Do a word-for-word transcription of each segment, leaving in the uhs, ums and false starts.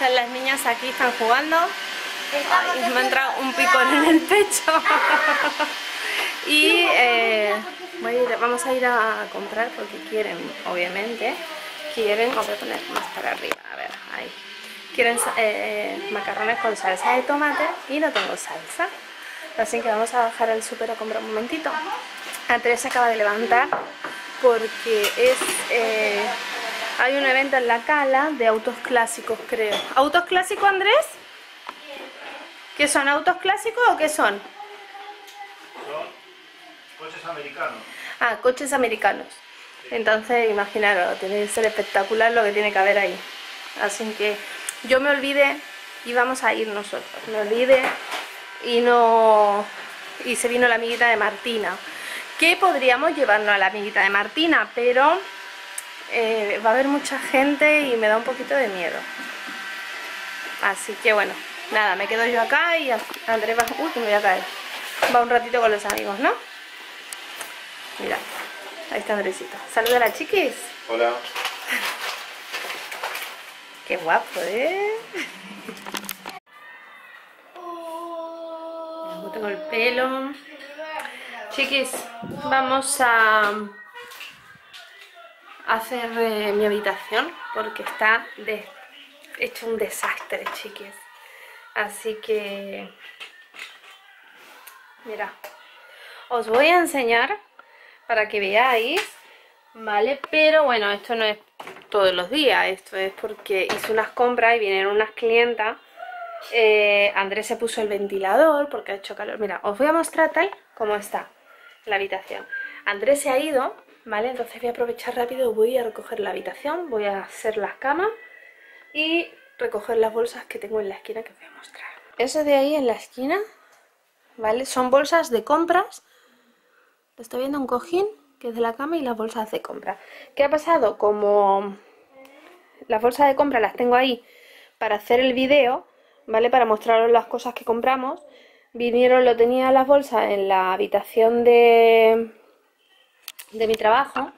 Están las niñas aquí, están jugando. Ay, me ha entrado un picón en el pecho. Y eh, voy a ir, vamos a ir a comprar porque quieren, obviamente, quieren, voy a poner más para arriba, a ver, ahí. Quieren eh, macarrones con salsa de tomate y no tengo salsa. Así que vamos a bajar al súper a comprar un momentito. Andrés se acaba de levantar porque es... Eh, hay un evento en la Cala de autos clásicos, creo. ¿Autos clásicos, Andrés? ¿Qué son? ¿Autos clásicos o qué son? Son coches americanos. Ah, coches americanos. Sí. Entonces, imaginaros, tiene que ser espectacular lo que tiene que haber ahí. Así que yo me olvidé y vamos a ir nosotros. Me olvidé y no... Y se vino la amiguita de Martina. Que podríamos llevarnos a la amiguita de Martina, pero... Eh, va a haber mucha gente y me da un poquito de miedo. Así que bueno, nada, me quedo yo acá y Andrés va... Uy, que me voy a caer. Va un ratito con los amigos, ¿no? Mirad, ahí está Andresito. Saluda a las chiquis. Hola. Qué guapo, ¿eh? Me tengo el pelo. Chiquis, vamos a... hacer eh, mi habitación porque está de, hecho un desastre, chiques. Así que mira, os voy a enseñar para que veáis, vale, pero bueno, esto no es todos los días, esto es porque hice unas compras y vinieron unas clientas. eh, Andrés se puso el ventilador porque ha hecho calor. Mira, os voy a mostrar tal como está la habitación. Andrés se ha ido, vale, entonces voy a aprovechar rápido, voy a recoger la habitación, voy a hacer las camas y recoger las bolsas que tengo en la esquina que os voy a mostrar. Eso de ahí en la esquina, vale, son bolsas de compras. Estoy viendo un cojín que es de la cama y las bolsas de compra. ¿Qué ha pasado? Como las bolsas de compra las tengo ahí para hacer el vídeo, vale, para mostraros las cosas que compramos, vinieron, lo tenía las bolsas en la habitación de... de mi trabajo,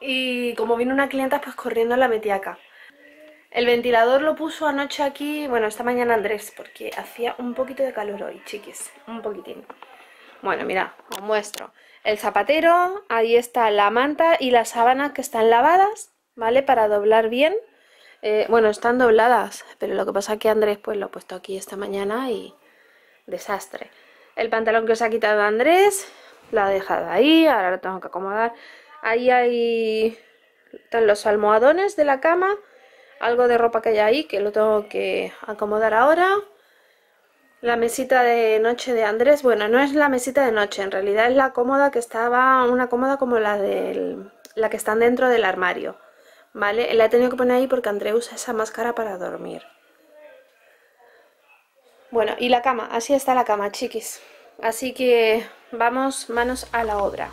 y como vino una clienta, pues corriendo la metí acá. El ventilador lo puso anoche aquí, bueno, esta mañana Andrés, porque hacía un poquito de calor hoy, chiquis, un poquitín. Bueno, mirad, os muestro el zapatero, ahí está la manta y las sábanas que están lavadas, vale, para doblar bien. eh, bueno, están dobladas, pero lo que pasa es que Andrés pues lo ha puesto aquí esta mañana y desastre. El pantalón que os ha quitado Andrés la he dejado ahí, ahora lo tengo que acomodar. Ahí hay... están los almohadones de la cama. Algo de ropa que hay ahí que lo tengo que acomodar ahora. La mesita de noche de Andrés. Bueno, no es la mesita de noche, en realidad es la cómoda que estaba... Una cómoda como la del... la que están dentro del armario, ¿vale? La he tenido que poner ahí porque Andrés usa esa máscara para dormir. Bueno, y la cama. Así está la cama, chiquis. Así que... vamos, manos a la obra.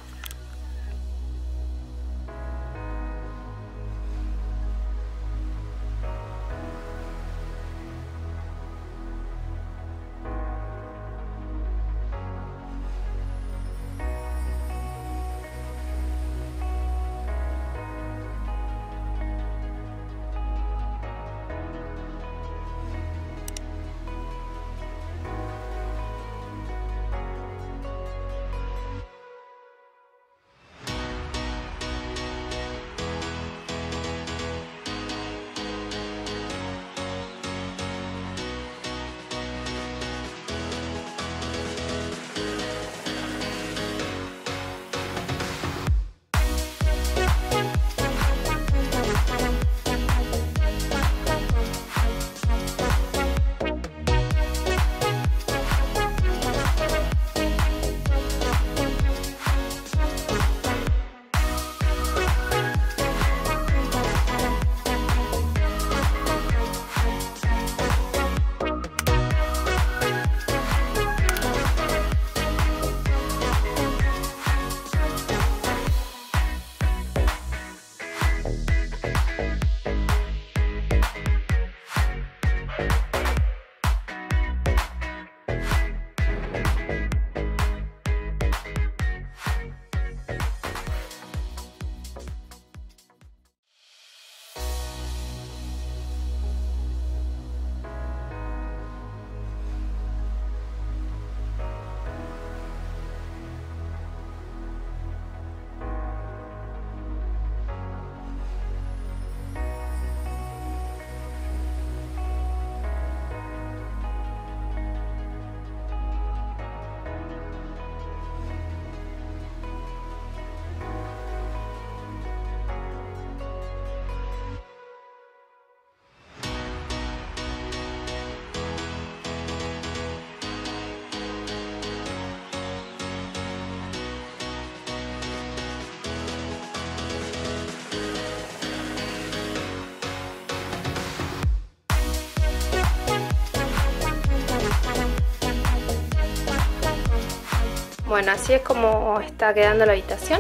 Bueno, así es como está quedando la habitación.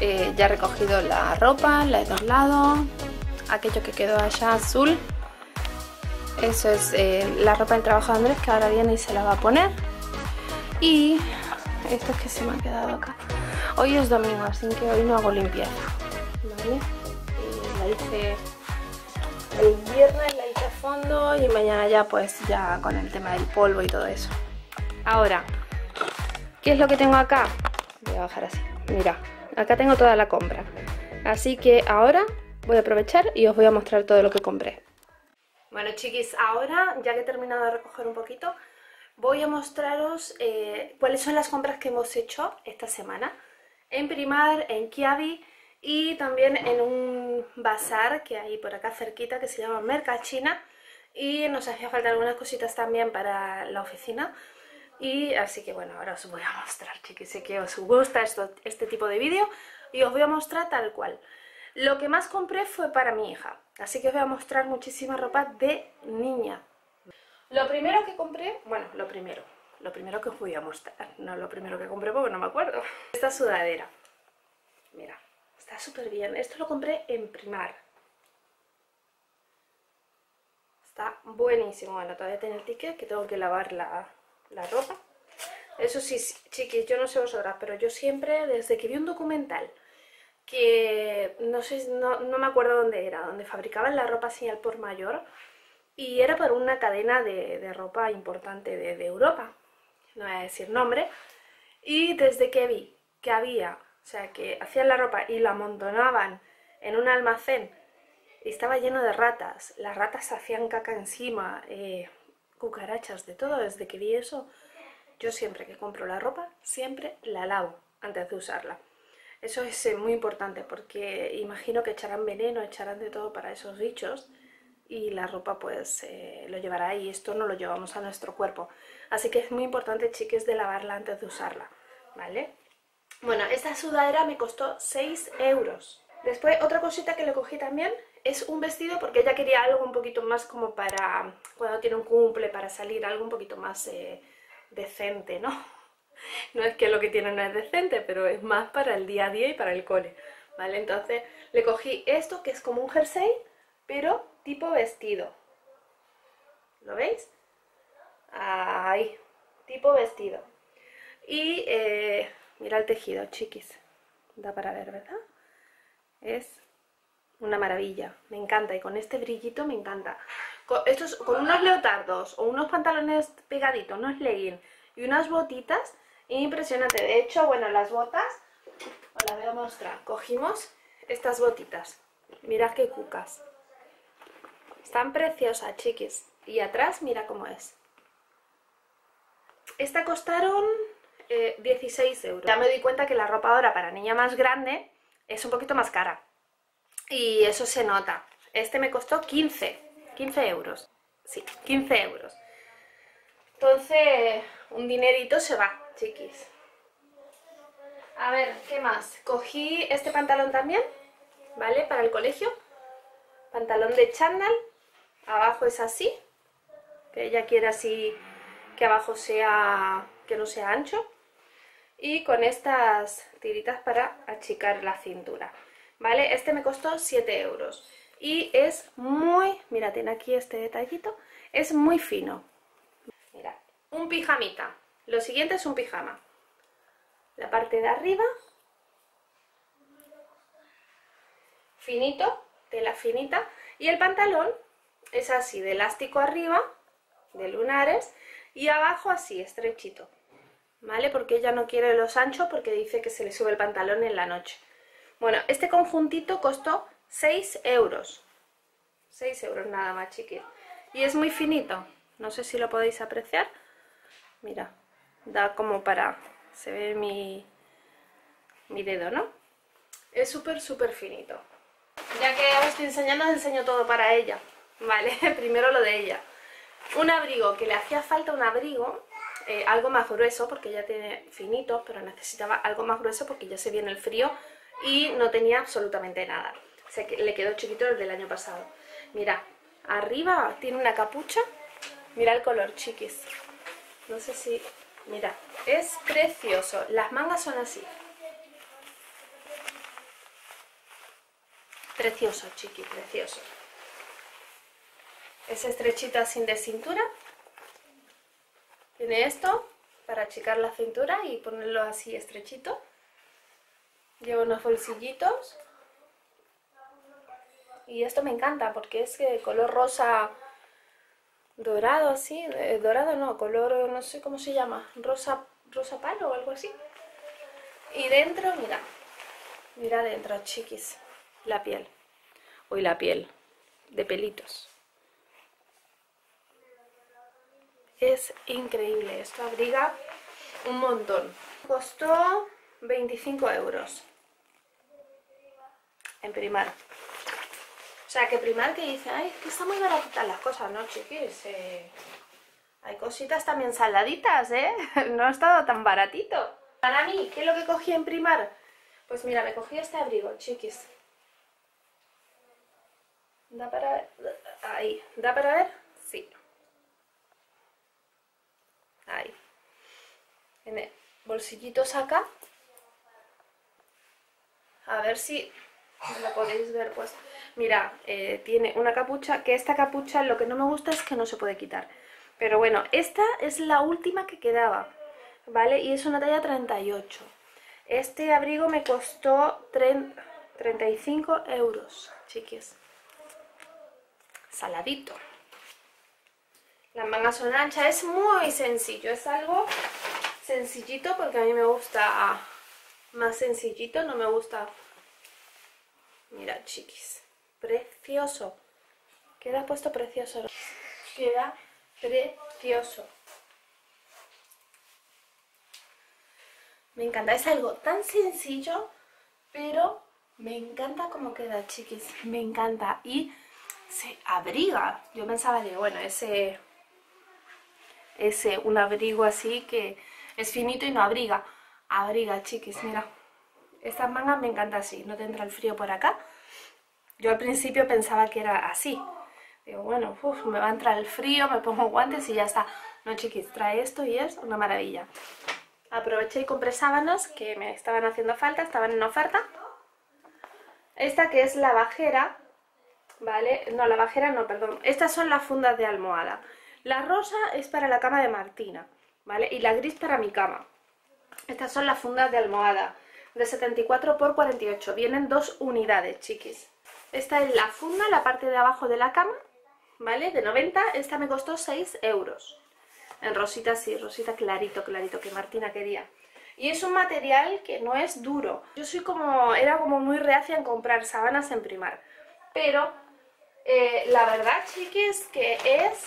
Eh, ya he recogido la ropa, la he doblado. Aquello que quedó allá azul, eso es eh, la ropa del trabajo de Andrés, que ahora viene y se la va a poner. Y esto es que se me ha quedado acá. Hoy es domingo, así que hoy no hago limpieza, ¿vale? Y la hice el viernes, la hice a fondo, y mañana ya pues ya con el tema del polvo y todo eso. Ahora, ¿qué es lo que tengo acá? Voy a bajar así, mira, acá tengo toda la compra. Así que ahora voy a aprovechar y os voy a mostrar todo lo que compré. Bueno chiquis, ahora ya que he terminado de recoger un poquito, voy a mostraros eh, cuáles son las compras que hemos hecho esta semana en Primark, en Kiabi y también en un bazar que hay por acá cerquita que se llama Mercachina, y nos hacía falta algunas cositas también para la oficina. Y así que bueno, ahora os voy a mostrar, chiquis. Sé que os gusta esto, este tipo de vídeo, y os voy a mostrar tal cual. Lo que más compré fue para mi hija, así que os voy a mostrar muchísima ropa de niña. Lo primero que compré, bueno, lo primero, lo primero que os voy a mostrar, no lo primero que compré porque no me acuerdo. Esta sudadera, mira, está súper bien, esto lo compré en Primark. Está buenísimo, bueno, todavía tiene el ticket que tengo que lavar la, la ropa. Eso sí, chiquis, yo no sé vosotras, pero yo siempre, desde que vi un documental, que no sé, no, no me acuerdo dónde era, donde fabricaban la ropa así al por mayor, y era para una cadena de, de ropa importante de, de Europa, no voy a decir nombre, y desde que vi que había, o sea, que hacían la ropa y la amontonaban en un almacén, y estaba lleno de ratas, las ratas hacían caca encima, eh, cucarachas, de todo, desde que vi eso, yo siempre que compro la ropa, siempre la lavo antes de usarla. Eso es muy importante porque imagino que echarán veneno, echarán de todo para esos bichos, y la ropa pues eh, lo llevará, y esto no lo llevamos a nuestro cuerpo. Así que es muy importante, chiques, de lavarla antes de usarla, ¿vale? Bueno, esta sudadera me costó seis euros. Después otra cosita que le cogí también es un vestido, porque ella quería algo un poquito más como para cuando tiene un cumple, para salir, algo un poquito más eh, decente, ¿no? No es que lo que tiene no es decente, pero es más para el día a día y para el cole, ¿vale? Entonces le cogí esto que es como un jersey, pero tipo vestido. ¿Lo veis? Ahí, tipo vestido. Y eh, mira el tejido, chiquis. Da para ver, ¿verdad? Es una maravilla, me encanta. Y con este brillito me encanta. Con, estos, con unos leotardos o unos pantalones pegaditos, unos leggings y unas botitas. Impresionante. De hecho, bueno, las botas os las voy a mostrar. Cogimos estas botitas, mirad qué cucas, están preciosas, chiquis. Y atrás, mira cómo es. Esta costaron eh, dieciséis euros. Ya me doy cuenta que la ropa ahora para niña más grande es un poquito más cara, y eso se nota. Este me costó quince euros. Sí, quince euros. Entonces, un dinerito se va, chiquis. A ver, ¿qué más? Cogí este pantalón también, ¿vale? Para el colegio. Pantalón de chándal. Abajo es así, que ella quiere así, que abajo sea, que no sea ancho. Y con estas tiritas para achicar la cintura, ¿vale? Este me costó siete euros. Y es muy, mira, tiene aquí este detallito, es muy fino. Mira, un pijamita. Lo siguiente es un pijama. La parte de arriba, finito, tela finita. Y el pantalón es así, de elástico arriba, de lunares, y abajo así, estrechito, ¿vale? Porque ella no quiere los anchos porque dice que se le sube el pantalón en la noche. Bueno, este conjuntito costó seis euros. seis euros nada más, chiquis. Y es muy finito. No sé si lo podéis apreciar. Mira, da como para... se ve mi, mi dedo, ¿no? Es súper, súper finito. Ya que os estoy enseñando, os enseño todo para ella, ¿vale? Primero lo de ella. Un abrigo, que le hacía falta un abrigo, eh, algo más grueso, porque ella tiene finitos, pero necesitaba algo más grueso porque ya se viene el frío y no tenía absolutamente nada. O sea, que le quedó chiquito el del año pasado. Mira, arriba tiene una capucha. Mira el color, chiquis. No sé si Mira, es precioso. Las mangas son así. Precioso, chiqui, precioso. Es estrechita, sin de cintura. Tiene esto para achicar la cintura y ponerlo así estrechito. Lleva unos bolsillitos. Y esto me encanta porque es de color rosa dorado, así. Eh, dorado no, color, no sé cómo se llama. Rosa, rosa palo o algo así. Y dentro, mira. Mira dentro, chiquis. La piel. Uy, la piel. De pelitos. Es increíble. Esto abriga un montón. Costó veinticinco euros. En Primark. O sea, que Primark que dice, ay, es que están muy baratitas las cosas, ¿no, chiquis? Eh, hay cositas también saladitas, ¿eh? No ha estado tan baratito. Para mí, ¿qué es lo que cogí en Primark? Pues mira, me cogí este abrigo, chiquis. ¿Da para ver? Ahí. ¿Da para ver? Sí. Ahí. Tiene bolsillitos acá. A ver si... lo podéis ver, pues mira, eh, tiene una capucha, que esta capucha lo que no me gusta es que no se puede quitar, pero bueno, esta es la última que quedaba, vale, y es una talla treinta y ocho. Este abrigo me costó treinta y cinco euros, chiquis. Saladito. Las mangas son anchas. Es muy sencillo, es algo sencillito porque a mí me gusta más sencillito, no me gusta. Mira, chiquis, precioso. Queda puesto precioso. Queda precioso. Me encanta, es algo tan sencillo, pero me encanta cómo queda, chiquis. Me encanta. Y se abriga. Yo pensaba que, bueno, ese... Ese, un abrigo así que es finito y no abriga. Abriga, chiquis, mira. Estas mangas me encantan así, no tendrá el frío por acá. Yo al principio pensaba que era así. Digo, bueno, uf, me va a entrar el frío, me pongo guantes y ya está. No, chiquis, trae esto y es una maravilla. Aproveché y compré sábanas que me estaban haciendo falta, estaban en oferta. Esta que es la bajera, ¿vale? No, la bajera no, perdón. Estas son las fundas de almohada. La rosa es para la cama de Martina, ¿vale? Y la gris para mi cama. Estas son las fundas de almohada. De setenta y cuatro por cuarenta y ocho. Vienen dos unidades, chiquis. Esta es la funda, la parte de abajo de la cama, ¿vale? De noventa. Esta me costó seis euros. En rosita, sí, rosita clarito, clarito, que Martina quería. Y es un material que no es duro. Yo soy como... Era como muy reacia en comprar sábanas en Primark. Pero eh, la verdad, chiquis, que es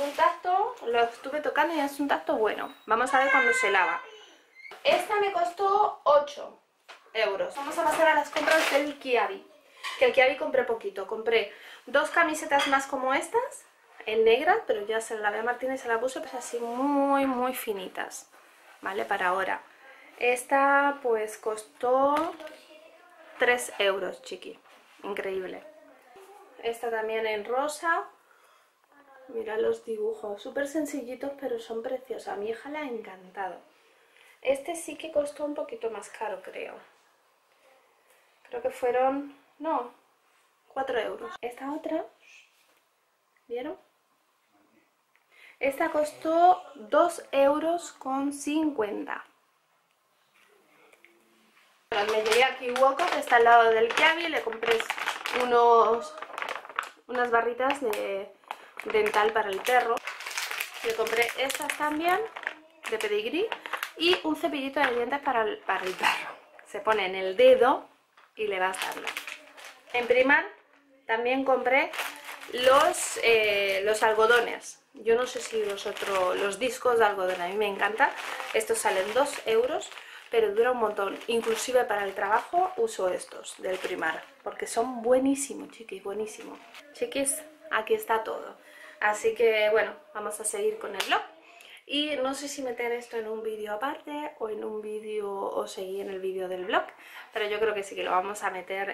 un tacto... Lo estuve tocando y es un tacto bueno. Vamos a ver cuando se lava. Esta me costó ocho euros. Vamos a pasar a las compras del Kiabi. Que el Kiabi compré poquito. Compré dos camisetas más como estas, en negra, pero ya se la lavé a Martina y se la puse, pues así muy, muy finitas, ¿vale? Para ahora. Esta pues costó tres euros, chiqui. Increíble. Esta también en rosa. Mira los dibujos. Súper sencillitos, pero son preciosos. A mi hija le ha encantado. Este sí que costó un poquito más caro, creo. Creo que fueron... No, cuatro euros. Esta otra... ¿Vieron? Esta costó dos euros con cincuenta. Bueno, me llevé aquí Woco, que está al lado del Kiabi. Le compré unos, unas barritas de dental para el perro. Le compré estas también, de Pedigrí. Y un cepillito de dientes para el, para el perro. Se pone en el dedo y le va a hacerlo. En Primark también compré los, eh, los algodones. Yo no sé si los otros, los discos de algodón, a mí me encantan. Estos salen dos euros, pero dura un montón. Inclusive para el trabajo uso estos del Primark, porque son buenísimos, chiquis, buenísimos. Chiquis, aquí está todo. Así que bueno, vamos a seguir con el vlog. Y no sé si meter esto en un vídeo aparte o en un vídeo o seguir en el vídeo del vlog, pero yo creo que sí que lo vamos a meter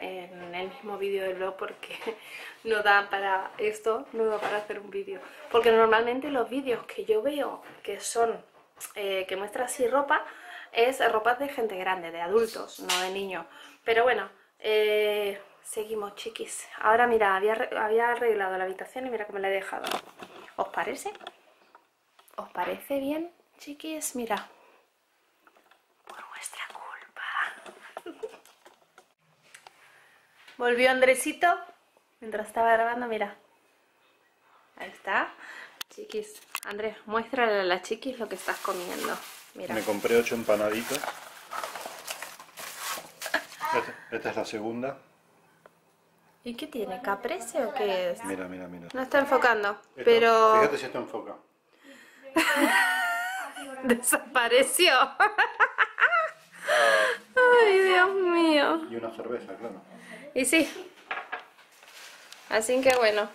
en el mismo vídeo del vlog porque no da para esto, no da para hacer un vídeo. Porque normalmente los vídeos que yo veo que son, eh, que muestra así ropa, es ropa de gente grande, de adultos, no de niños. Pero bueno, eh, seguimos, chiquis. Ahora mira, había, había arreglado la habitación y mira cómo la he dejado. ¿Os parece? ¿Os parece bien, chiquis? Mira. Por vuestra culpa. Volvió Andresito mientras estaba grabando, mira. Ahí está. Chiquis, Andrés, muéstrale a la chiquis lo que estás comiendo. Mira. Me compré ocho empanaditas. Esta, esta es la segunda. ¿Y qué tiene? ¿Caprese o qué es? Mira, mira, mira. No está enfocando, esta, pero... Fíjate si esto enfoca. Desapareció. Ay, Dios mío. Y una cerveza, claro. Y sí. Así que bueno.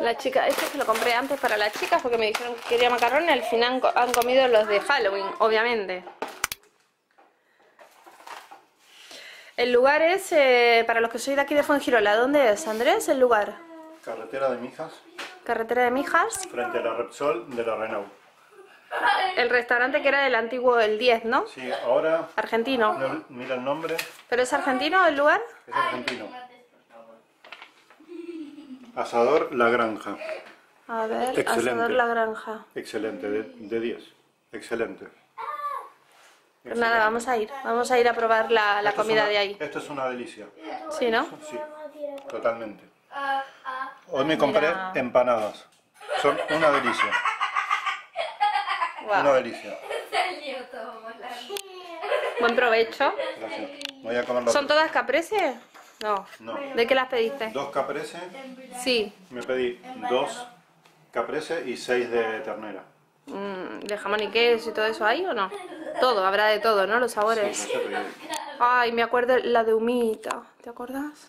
La chica, este se lo compré antes para las chicas porque me dijeron que quería macarrones. Al final han comido los de Halloween, obviamente. El lugar es, eh, para los que sois de aquí de Fuengirola, ¿dónde es, Andrés, el lugar? Carretera de Mijas. Carretera de Mijas. Frente a la Repsol de la Renault. El restaurante que era del antiguo, el diez, ¿no? Sí, ahora... Argentino. No, mira el nombre. ¿Pero es argentino el lugar? Es argentino. Asador La Granja. A ver, excelente. Asador La Granja. Excelente, de diez. Excelente. Pues nada, vamos a ir, vamos a ir a probar la, la comida una, de ahí. Esto es una delicia. ¿Sí, no? Sí, totalmente. Hoy me compré Mira. empanadas. Son una delicia. Wow. Una delicia. Buen provecho. Gracias. Voy a comer. ¿Son todas caprese? No. no. ¿De qué las pediste? Dos caprese. Sí. Me pedí dos caprese y seis de ternera. ¿De jamón y queso y todo eso hay o no? Todo, habrá de todo, ¿no? Los sabores. Sí, no sé. Ay, me acuerdo la de humita. ¿Te acordás?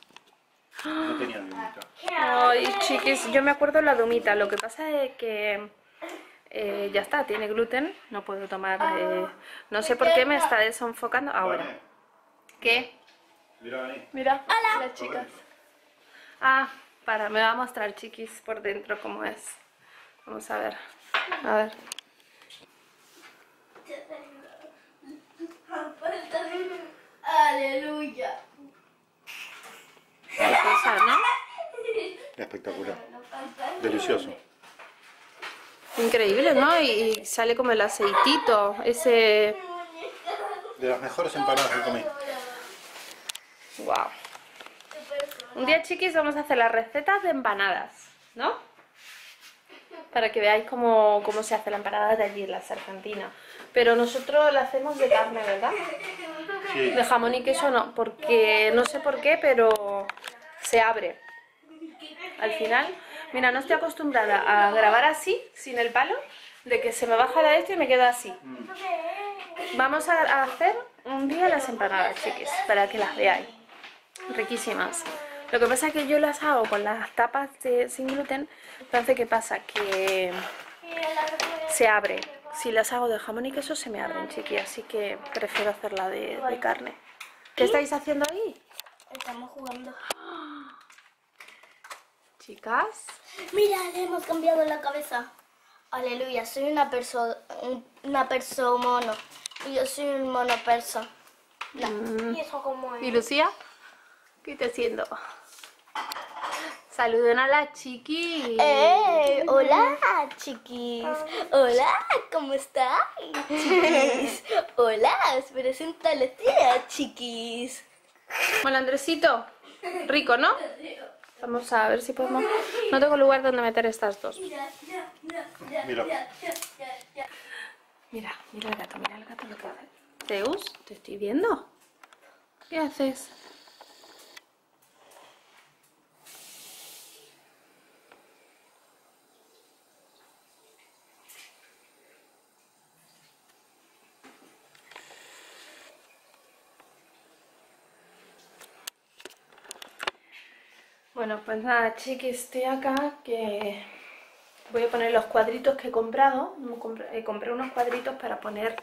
No tenía de humita. Ay, chiquis, yo me acuerdo la de humita. Lo que pasa es que eh, ya está, tiene gluten. No puedo tomar... Eh, no sé por qué me está desenfocando ahora. Vale. ¿Qué? Mira, ahí. Mira, hola. Las chicas. Ah, para, me va a mostrar, chiquis, por dentro cómo es. Vamos a ver. A ver. Aleluya. Qué cosa, ¿no? Espectacular. Delicioso. Increíble, ¿no? Y sale como el aceitito. Ese... De las mejores empanadas que comí. Wow. Un día, chiquis, vamos a hacer las recetas de empanadas, ¿no? Para que veáis cómo, cómo se hace la empanada de allí, las argentinas. Pero nosotros la hacemos de carne, ¿verdad? Sí. De jamón y queso no, porque no sé por qué, pero se abre. Al final, mira, no estoy acostumbrada a grabar así, sin el palo, de que se me baja la de esto y me quedo así. Mm. Vamos a hacer un día las empanadas, chiques, para que las veáis. Riquísimas. Lo que pasa es que yo las hago con las tapas de, sin gluten, entonces ¿qué pasa? Que se abre. Si las hago de jamón y queso se me abren, chiquillas, así que prefiero hacerla de, de carne. ¿Qué estáis haciendo ahí? Estamos jugando. Chicas. Mira, le hemos cambiado la cabeza. Aleluya, soy una perso, una perso mono. Y yo soy un mono perso. No. Mm. ¿Y eso cómo es? ¿Y Lucía? ¿Qué está haciendo? Saluden a las chiquis. Hey, hola chiquis. Hola, ¿cómo estáis? Chiquis. Hola, preséntale tía, chiquis. Bueno, Andresito, rico, ¿no? Vamos a ver si podemos... No tengo lugar donde meter estas dos. Mira, mira, mira el gato, mira el gato lo que hace. Zeus, te estoy viendo. ¿Qué haces? Bueno, pues nada, chiquis, estoy acá que voy a poner los cuadritos que he comprado. Compré, compré unos cuadritos para poner,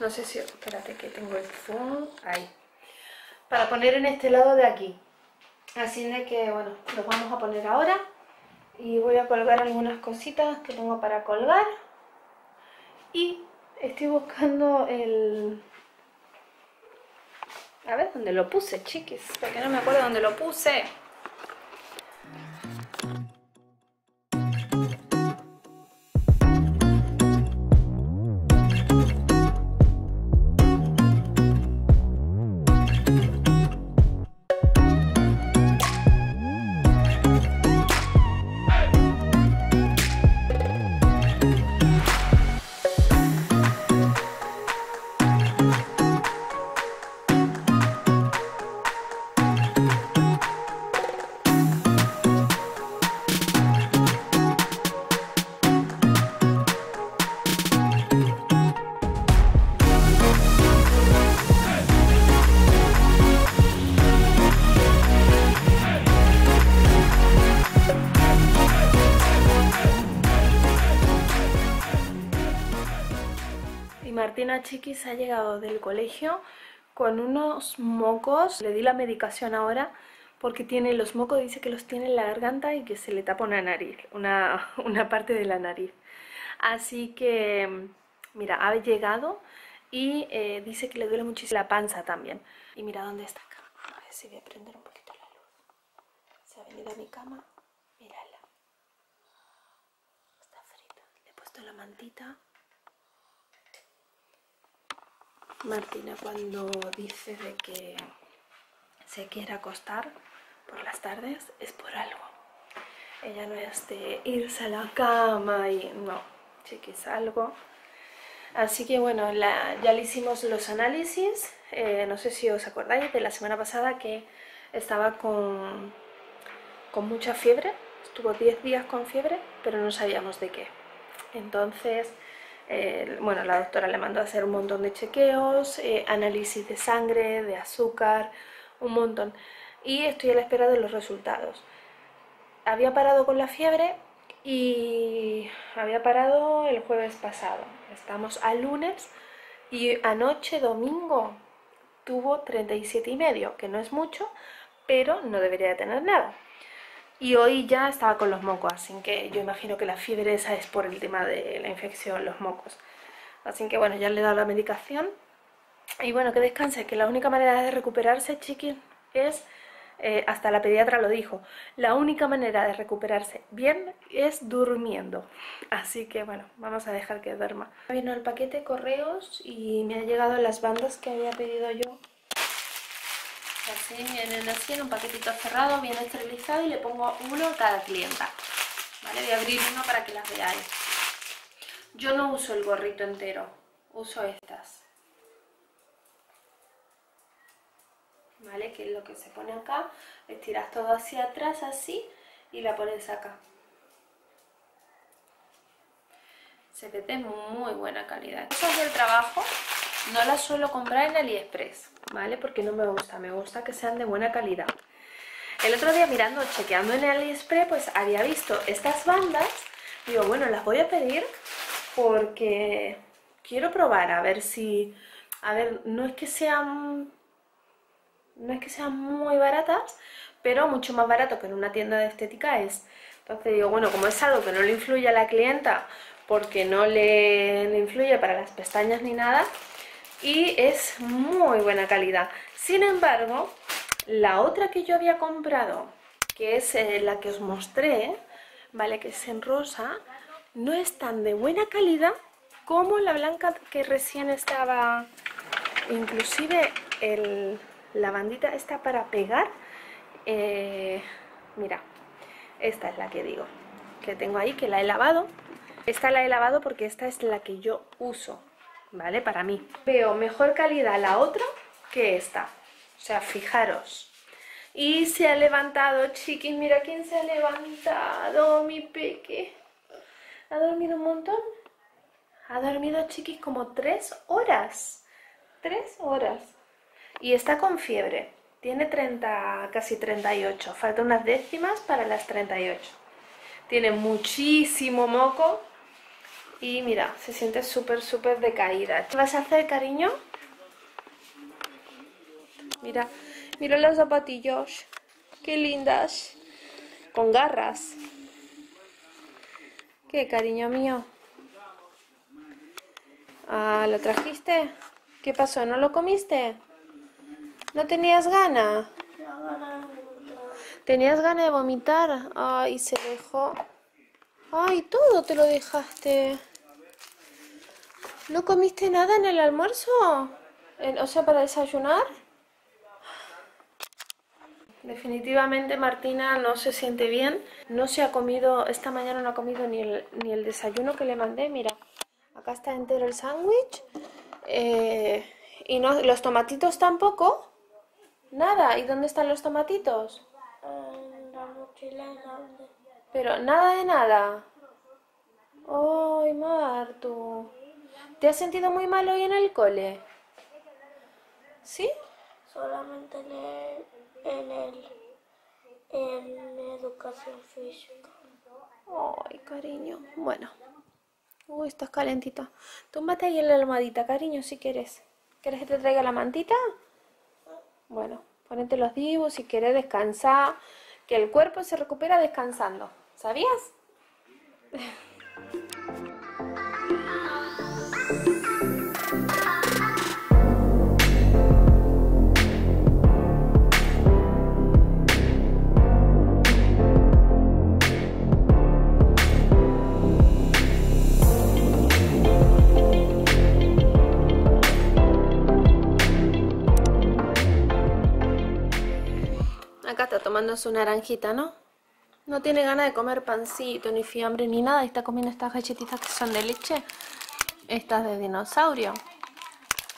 no sé si, espérate que tengo el zoom, ahí. para poner en este lado de aquí. Así de que bueno, los vamos a poner ahora. Y voy a colgar algunas cositas que tengo para colgar. Y estoy buscando el... A ver, ¿dónde lo puse, chiquis? Porque no me acuerdo dónde lo puse. Martina, chiquis, ha llegado del colegio con unos mocos. Le di la medicación ahora porque tiene los mocos, dice que los tiene en la garganta y que se le tapa una nariz, una, una parte de la nariz. Así que, mira, ha llegado y eh, dice que le duele muchísimo la panza también. Y mira dónde está acá. A ver si voy a prender un poquito la luz. Se ha venido a mi cama. Mírala. Está frita. Le he puesto la mantita. Martina, cuando dice de que se quiere acostar por las tardes, es por algo. Ella no es de irse a la cama y no, chiquis, algo. Así que bueno, la, ya le hicimos los análisis. Eh, no sé si os acordáis de la semana pasada que estaba con, con mucha fiebre. Estuvo diez días con fiebre, pero no sabíamos de qué. Entonces... Eh, bueno, la doctora le mandó a hacer un montón de chequeos, eh, análisis de sangre, de azúcar, un montón. Y estoy a la espera de los resultados. Había parado con la fiebre y había parado el jueves pasado. Estamos a lunes y anoche, domingo, tuvo treinta y siete y medio, que no es mucho, pero no debería de tener nada. Y hoy ya estaba con los mocos, así que yo imagino que la fiebre esa es por el tema de la infección, los mocos. Así que bueno, ya le he dado la medicación. Y bueno, que descanse, que la única manera de recuperarse, chiquis, es... Eh, hasta la pediatra lo dijo. La única manera de recuperarse bien es durmiendo. Así que bueno, vamos a dejar que duerma. Vino el paquete de correos y me han llegado las bandas que había pedido yo. Así vienen así en un paquetito cerrado, bien esterilizado, y le pongo uno a cada clienta. Vale, voy a abrir uno para que las veáis. Yo no uso el gorrito entero, uso estas. Vale, que es lo que se pone acá. Estiras todo hacia atrás así y la pones acá. Se ve de muy buena calidad. Cosas del trabajo. No las suelo comprar en AliExpress, ¿vale? Porque no me gusta, me gusta que sean de buena calidad. El otro día mirando, chequeando en AliExpress, pues había visto estas bandas. Digo, bueno, las voy a pedir porque quiero probar a ver si... A ver, no es que sean... No es que sean muy baratas, pero mucho más barato que en una tienda de estética es. Entonces digo, bueno, como es algo que no le influye a la clienta, porque no le, le influye para las pestañas ni nada... Y es muy buena calidad. Sin embargo, la otra que yo había comprado, que es eh, la que os mostré, vale, que es en rosa, no es tan de buena calidad como la blanca que recién estaba. Inclusive el, la bandita está para pegar. Eh, mira, esta es la que digo, que tengo ahí, que la he lavado. Esta la he lavado porque esta es la que yo uso. Vale, para mí. Veo mejor calidad la otra que esta. O sea, fijaros. Y se ha levantado, chiquis. Mira quién se ha levantado, mi peque. Ha dormido un montón. Ha dormido, chiquis, como tres horas. Tres horas. Y está con fiebre. Tiene treinta, casi treinta y ocho. Falta unas décimas para las treinta y ocho. Tiene muchísimo moco. Y mira, se siente súper, súper decaída. ¿Qué vas a hacer, cariño? Mira, Mira las zapatillas. Qué lindas. Con garras. Qué cariño mío. Ah, ¿lo trajiste? ¿Qué pasó? ¿No lo comiste? ¿No tenías gana? ¿Tenías gana de vomitar? Ay, se dejó. Ay, todo te lo dejaste. ¿No comiste nada en el almuerzo? O sea, para desayunar. Definitivamente Martina no se siente bien. No se ha comido, esta mañana no ha comido ni el, ni el desayuno que le mandé. Mira, acá está entero el sándwich. Eh, y no, los tomatitos tampoco. Nada. ¿Y dónde están los tomatitos? En la mochila grande. Pero nada de nada. Ay, Martu. ¿Te has sentido muy mal hoy en el cole? ¿Sí? Solamente en el, en, el, en educación física. Ay, cariño. Bueno. Uy, estás calentita. Túmbate ahí en la almohadita, cariño, si quieres. ¿Quieres que te traiga la mantita? Bueno, ponete los dibujos si quieres descansar. Que el cuerpo se recupera descansando. ¿Sabías? Acá está tomando su naranjita, ¿no? No tiene ganas de comer pancito, ni fiambre, ni nada. Está comiendo estas galletitas que son de leche. Estas de dinosaurio.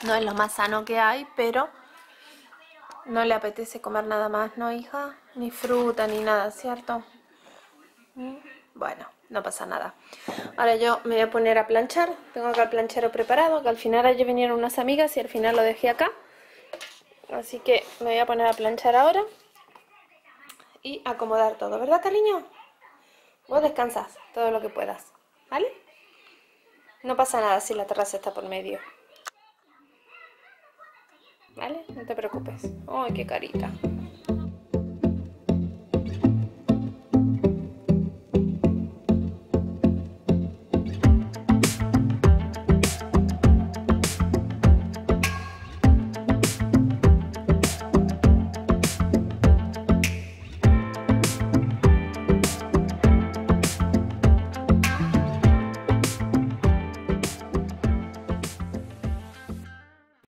No es lo más sano que hay, pero no le apetece comer nada más, ¿no, hija? Ni fruta, ni nada, ¿cierto? Bueno, no pasa nada. Ahora yo me voy a poner a planchar. Tengo acá el planchero preparado, que al final ayer vinieron unas amigas y al final lo dejé acá. Así que me voy a poner a planchar ahora. Y acomodar todo, ¿verdad, cariño? Vos descansás todo lo que puedas, ¿vale? No pasa nada si la terraza está por medio, ¿vale? No te preocupes. ¡Ay, qué carita!